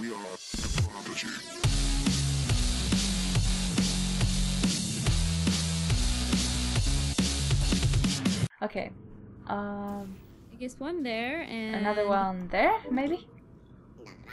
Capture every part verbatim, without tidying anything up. We are the prodigy. Okay, um... I guess one there, and... another one there, maybe?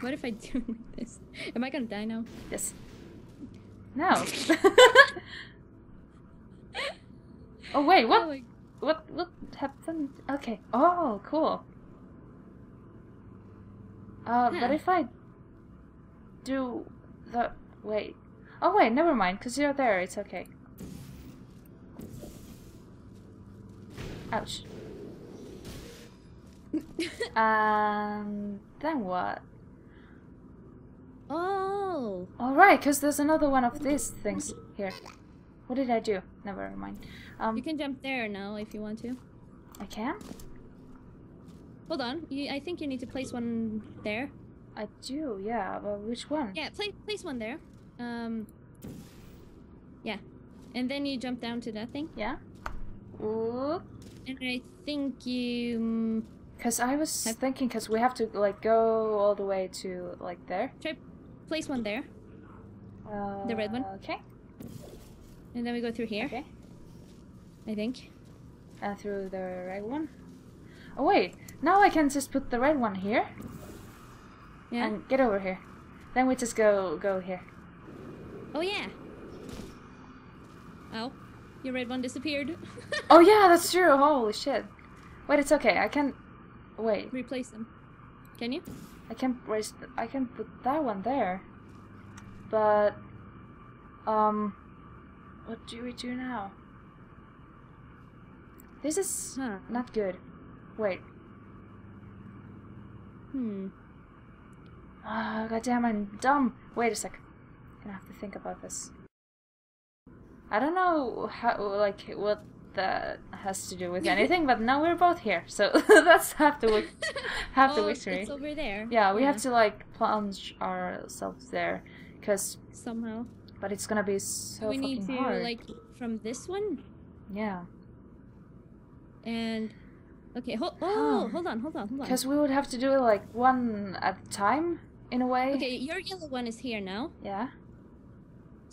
What if I do like this? Am I gonna die now? Yes. No! Oh wait, what? Oh, my... What What happened? Okay, oh, cool. Uh, yeah. But if I... do... the... wait... Oh wait, never mind, because you're there, it's okay. Ouch. um, then what? Oh! Alright, because there's another one of these things here. What did I do? Never mind. Um, you can jump there now if you want to. I can? Hold on. You, I think you need to place one there. I do, yeah. But which one? Yeah, place, place one there. Um, yeah. And then you jump down to that thing. Yeah. Ooh. And I think you... Because I was have... thinking, because we have to, like, go all the way to, like, there. Try place one there. Uh, the red one. Okay. And then we go through here. Okay. I think. And through the red one. Oh, wait. Now I can just put the red one here. Yeah. And get over here. Then we just go, go here. Oh, yeah. Oh. Your red one disappeared. Oh yeah, that's true. Holy shit. Wait, it's okay. I can... wait. Replace them. Can you? I can raise... Th I can put that one there. But... Um... what do we do now? This is... huh. Not good. Wait. Hmm. Oh, goddamn, I'm dumb. Wait a sec. I'm gonna have to think about this. I don't know how, like, what that has to do with anything, but now we're both here, so that's half the week, half oh, the victory. It's over there. Yeah, we yeah. have to, like, plunge ourselves there, because somehow. But it's gonna be so we fucking need to hard. Like from this one. Yeah. And okay, hold oh, oh, hold on, hold on, hold on. Because we would have to do it like one at a time in a way. Okay, your yellow one is here now. Yeah.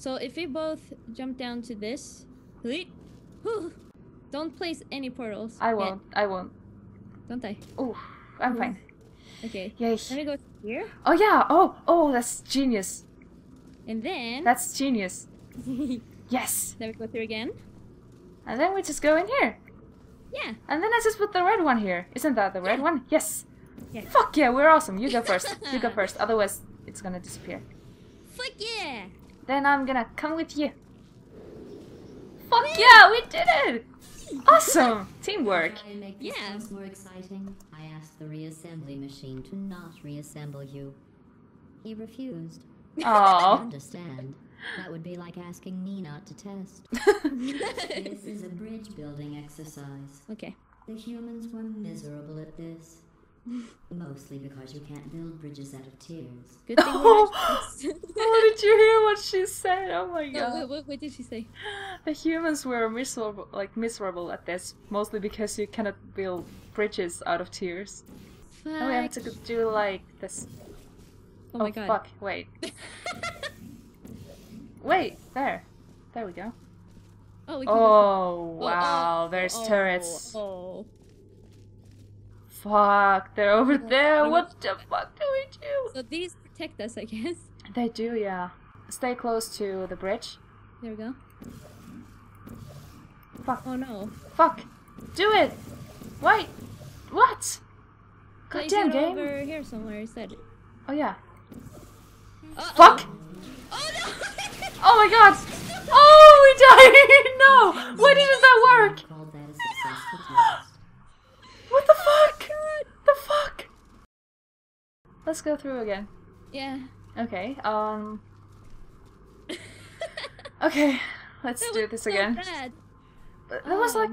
So if we both jump down to this, don't place any portals. I won't. Yet. I won't. Don't I? Oh, I'm fine. Okay. Yay. Let me go here. Oh yeah. Oh, oh, that's genius. And then. That's genius. Yes. Then we go through again. And then we just go in here. Yeah. And then I just put the red one here. Isn't that the red yeah. one? Yes. Yeah. Fuck yeah, we're awesome. You go first. You go first. Otherwise, it's gonna disappear. Fuck yeah. Then I'm gonna come with you. Fuck yeah, yeah we did it! Awesome! Teamwork! I make this yeah. more exciting. I asked the reassembly machine to not reassemble you. He refused. Oh. I understand. That would be like asking me not to test. This is a bridge building exercise. Okay. The humans were miserable at this. Mostly because you can't build bridges out of tears. Good thing oh. Oh, did you hear what she said? Oh my god. No, what, what did she say? The humans were miserable, like miserable at this, mostly because you cannot build bridges out of tears. Fuck. And we have to do like this. Oh, oh my god. Fuck! Wait. Wait, there, there we go. Oh, we can oh go. Wow! Oh, oh, there's oh, turrets. Oh. Fuck, they're over there. What the fuck do we do? So these protect us, I guess. They do, yeah. Stay close to the bridge. There we go. Fuck. Oh no. Fuck. Do it. Wait. What? Goddamn game. Over here somewhere instead. Oh yeah. Uh-oh. Fuck. Oh no. Oh my god. Oh, we died. No. Why didn't that work? What the fuck? God. The fuck? Let's go through again. Yeah. Okay, um... okay, let's that do this so again. Bad. But that um... was like...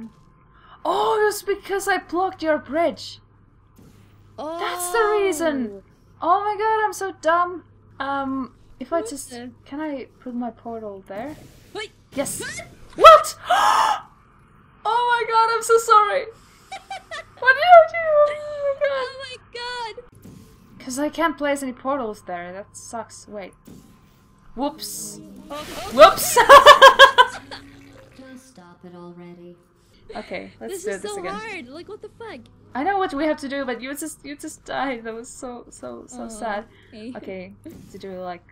Oh, it was because I blocked your bridge. Oh. That's the reason. Oh my god, I'm so dumb. Um, if I just... Can I put my portal there? Wait. Yes. What? Oh my god, I'm so sorry. What did I do? Oh my god! Oh my god! Because I can't place any portals there, that sucks. Wait. Whoops. Whoops! Stop it already. Okay, let's do this again. This is so hard, like what the fuck? I know what we have to do, but you just you just died. That was so so so oh, sad. Okay. Okay, to do like...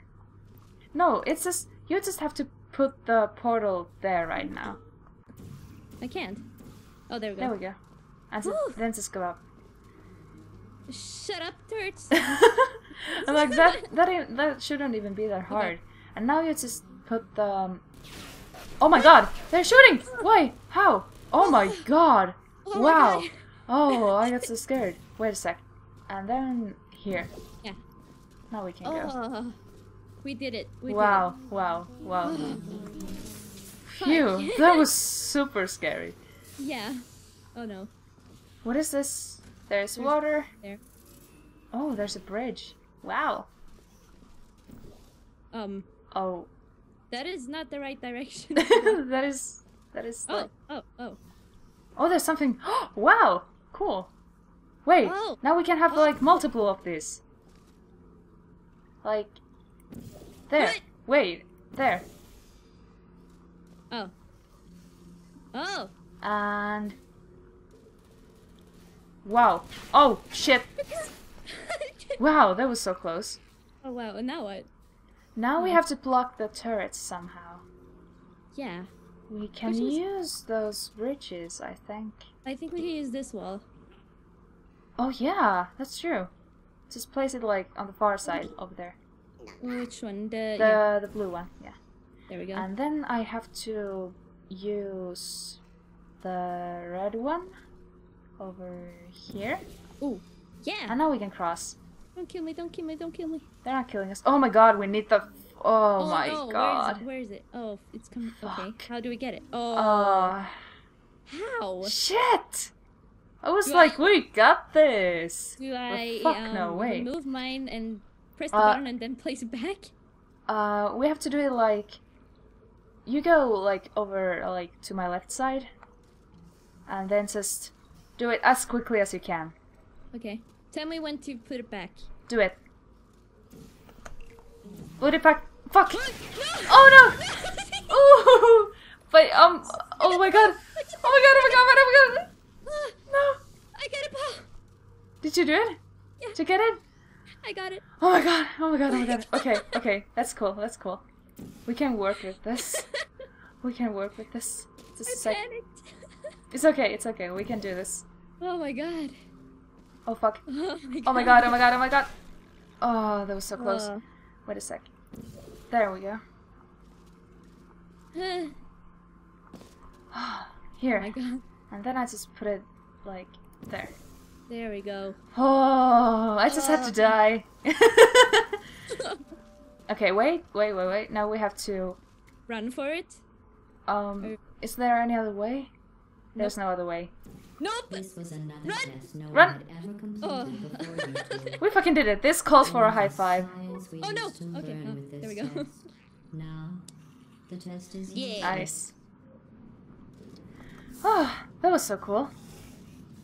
No, it's just... You just have to put the portal there right now. I can't. Oh, there we go. There we go. And then just go up. Shut up, turds! I'm like, that, that, that shouldn't even be that hard. Okay. And now you just put the... Um... Oh my god! They're shooting! Why? How? Oh my god! Oh wow! My god. Oh, I got so scared. Wait a sec. And then... here. Yeah. Now we can oh, go. We did it. We wow, did it. wow, wow. Phew, that was super scary. Yeah. Oh no. What is this? There's water. There. Oh, there's a bridge. Wow. Um. Oh. That is not the right direction. that is... That is... Oh, like... oh, oh. Oh, there's something... Wow! Cool. Wait, oh. now we can have, oh. like, multiple of these. Like... There. What? Wait. There. Oh. Oh! And... Wow. Oh, shit! Wow, that was so close. Oh, wow. And now what? Now oh. we have to block the turrets somehow. Yeah. We can Which use is... those bridges, I think. I think we can use this wall. Oh, yeah. That's true. Just place it, like, on the far side over there. Which one? The, the, yeah. the blue one, yeah. There we go. And then I have to use the red one. Over here. Ooh, yeah. And now we can cross. Don't kill me! Don't kill me! Don't kill me! They're not killing us. Oh my god! We need the. F oh, oh my no. god! Where is, Where is it? Oh, it's coming. Okay. How do we get it? Oh. Uh, How? Shit! I was do like, I... we got this. Do I? Well, fuck um, no way. Remove mine and press the uh, button and then place it back. Uh, we have to do it like. You go like over like to my left side, and then just. Do it as quickly as you can. Okay. Tell me when to put it back. Do it. Put it back. Fuck! No! Oh no! Ooh! But um. Oh my god! Oh my god! Oh my god! Oh my god! Oh my god. No! I got a ball. Did you do it? Yeah. Did you get it? I got it. Oh my god! Oh my god! Oh my god! Okay. Okay. That's cool. That's cool. We can work with this. We can work with this. Just I panicked. It's okay, it's okay, we can do this. Oh my god. Oh fuck. Oh my god, oh my god, oh my god, oh my god. Oh, that was so close. Uh. Wait a sec. There we go. Here. Oh my god. And then I just put it, like, there. There we go. Oh, I just uh. had to die. Okay, wait, wait, wait, wait. Now we have to... Run for it? Um, or... is there any other way? There's nope. no other way. Nope! This was another Run! Test no Run! One had ever completed oh. before we fucking did it. This calls for a high five. Oh no! Okay, oh, there we go. Test. Now, the test is yeah. Nice. Oh, that was so cool.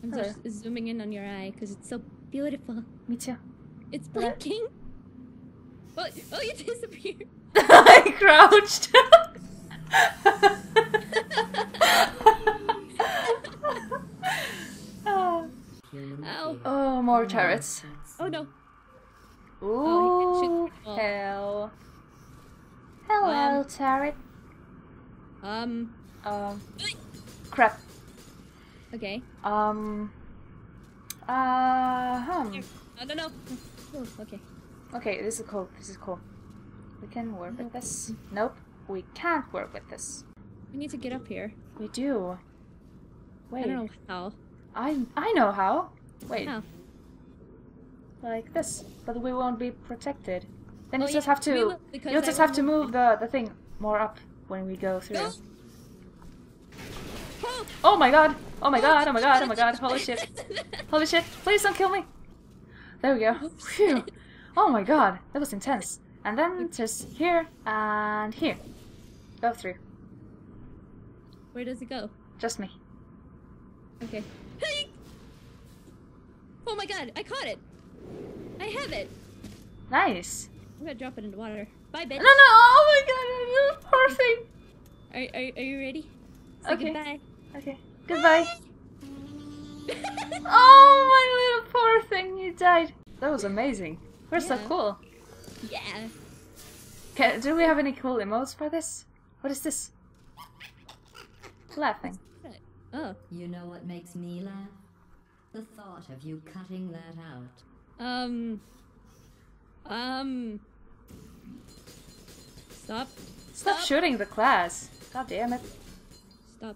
I'm Hello. just zooming in on your eye because it's so beautiful. Me too. It's blinking. Oh, oh you disappeared. I crouched. Ow. Oh, more turrets. Oh no. Ooh, oh, hell. Hello, um, turret. Um. Um. Crap. Okay. Um. Uh, hum. I don't know. Oh, okay. Okay, this is cool. This is cool. We can work with this. Nope, we can't work with this. We need to get up here. We do. Wait. I don't know how. I I know how. Wait. How? Like this, but we won't be protected. Then oh, you just yeah, have to will, you just I have to move the the thing more up when we go through. No. Oh. oh my god! Oh my god! Oh my god! Oh my god! Holy shit! Holy shit! Please don't kill me! There we go. Phew. Oh my god! That was intense. And then just here and here. Go through. Where does it go? Just me. Okay. Oh my god, I caught it! I have it. Nice. I'm gonna drop it in the water. Bye, bitch. No, no. Oh my god, poor thing. Are are are you ready? Say okay. Goodbye. Okay. Goodbye. Oh, my little poor thing, you died. That was amazing. We're yeah. so cool. Yeah. Can, do we have any cool emotes for this? What is this? Laughing. Oh. You know what makes me laugh? The thought of you cutting that out. Um. Um. Stop. Stop, Stop shooting the class. God damn it. Stop.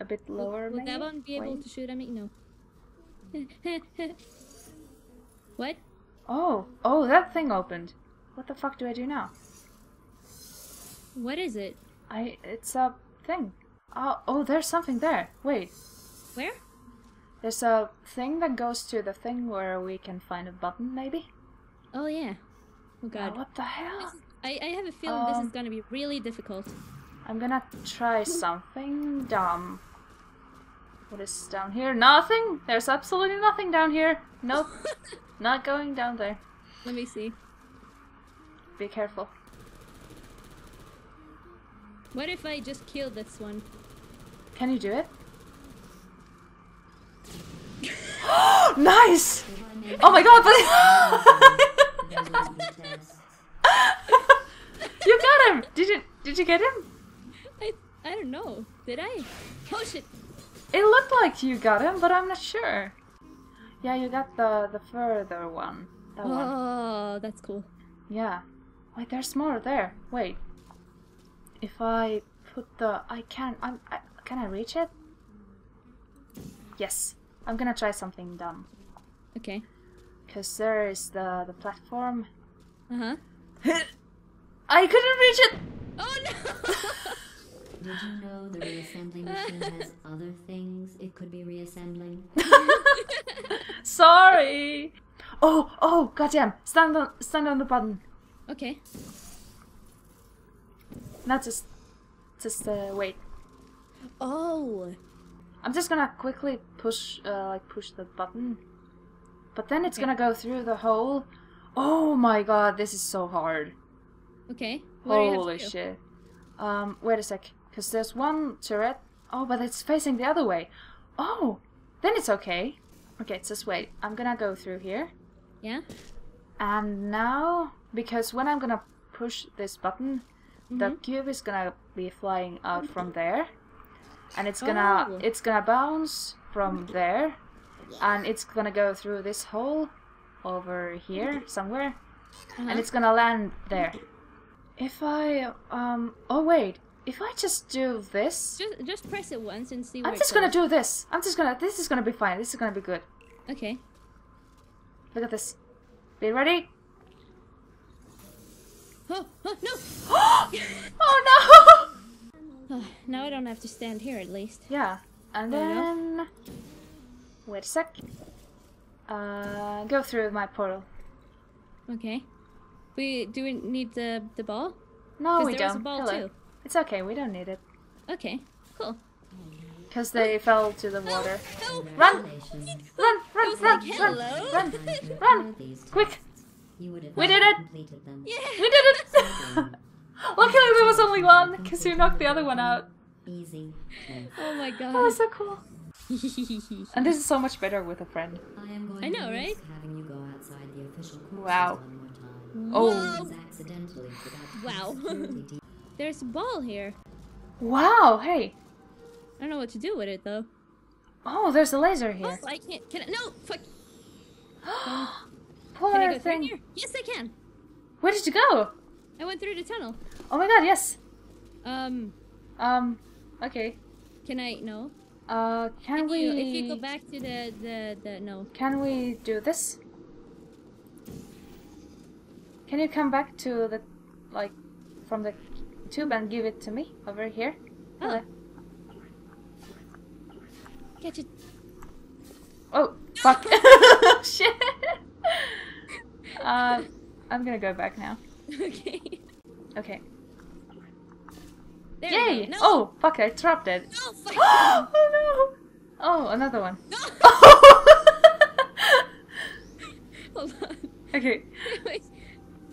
A bit lower, will, will maybe? Will that one be able Wait. to shoot at me? No. What? Oh. Oh, that thing opened. What the fuck do I do now? What is it? I... It's a thing. Oh, oh, there's something there. Wait. Where? There's a thing that goes to the thing where we can find a button, maybe? Oh, yeah. Oh, God. Oh, what the hell? This is, I, I have a feeling um, this is gonna be really difficult. I'm gonna try something dumb. What is down here? Nothing! There's absolutely nothing down here. Nope. Not going down there. Let me see. Be careful. What if I just kill this one? Can you do it? Oh, nice! Oh my god, but you got him! Did you did you get him? I I don't know. Did I? Oh shit! It looked like you got him, but I'm not sure. Yeah, you got the the further one. That oh, one. Oh, that's cool. Yeah. Wait, there's more there. Wait. If I put the I can I'm I, can I reach it? Yes. I'm gonna try something dumb. Okay. Cause there is the the platform. Uh huh. I couldn't reach it. Oh no! Did you know the reassembling machine has other things it could be reassembling? Sorry. Oh oh goddamn! Stand on stand on the button. Okay. Not just just uh, wait. Oh. I'm just gonna quickly push, uh, like, push the button. But then it's okay. gonna go through the hole. Oh my god, this is so hard. Okay. What Holy shit. Um, wait a sec. Because there's one turret. Oh, but it's facing the other way. Oh, then it's okay. Okay, just wait. I'm gonna go through here. Yeah. And now, because when I'm gonna push this button, mm-hmm. the cube is gonna be flying out mm-hmm. from there. And it's gonna oh. it's gonna bounce from there, and it's gonna go through this hole over here somewhere, uh-huh. and it's gonna land there. If I um oh wait, if I just do this, just just press it once and see. I'm just gonna do this. I'm just gonna this is gonna be fine. This is gonna be good. Okay. Look at this. Be ready. Oh, oh no! Oh no! Oh, now I don't have to stand here at least. Yeah, and then... Wait a sec. Uh, go through my portal. Okay. We do we need the, the ball? No, we don't. 'Cause there was a ball too. It's okay, we don't need it. Okay, cool. Because they oh. fell to the water. Oh. Oh. Run! Run! Run! Run! Like, run! Run! Run! Run! Quick! We did it! Yeah. We did it! Luckily there was only one, because you knocked the other one out. Easy. Oh my god. That was so cool. And this is so much better with a friend. I, am going I know, to right? Having you go outside the official wow. One more time. Oh. Wow. There's a ball here. Wow, hey. I don't know what to do with it, though. Oh, there's a laser here. Oh, I can't. Can I? No, fuck. Poor can I go thing. Through here? Yes, I can. Where did you go? I went through the tunnel. Oh my god, yes. Um. Um. Okay. Can I? No. Uh. Can, can we? You, if you go back to the, the the no. Can we do this? Can you come back to the, like, from the tube and give it to me over here? Oh. Catch it. Oh fuck! Shit. uh, I'm gonna go back now. Okay. Okay. There Yay! No. Oh, fuck, I dropped it. No, fuck. Oh no! Oh, another one. No. Okay.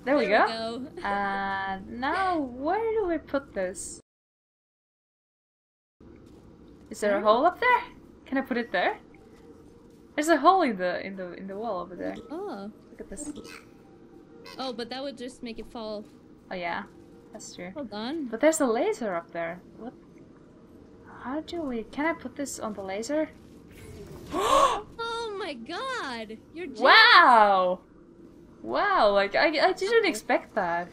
There we there go. We go. Uh, now, where do we put this? Is there a hole up there? Can I put it there? There's a hole in the in the in the wall over there. Oh, look at this. Oh, but that would just make it fall. Oh yeah, that's true. Hold on. But there's a laser up there. What? How do we? Can I put this on the laser? Oh my God! You're jealous. Wow! Wow! Like I I didn't expect that.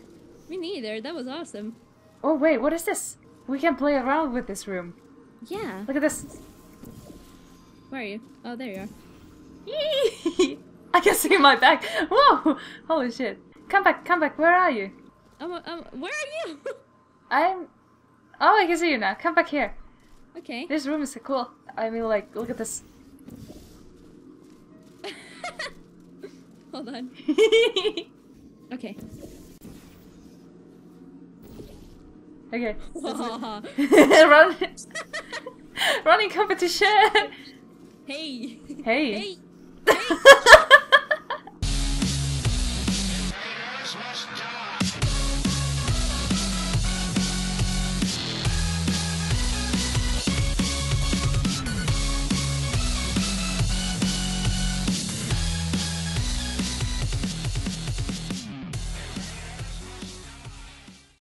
Me neither. That was awesome. Oh wait, what is this? We can play around with this room. Yeah. Look at this. Where are you? Oh, there you are. Yee! I can see my back. Whoa! Holy shit! Come back! Come back! Where are you? Um, um where are you? I'm. Oh, I can see you now. Come back here. Okay. This room is so cool. I mean, like, look at this. Hold on. Okay. Okay. Run. Running competition. Hey. Hey. Hey. Hey.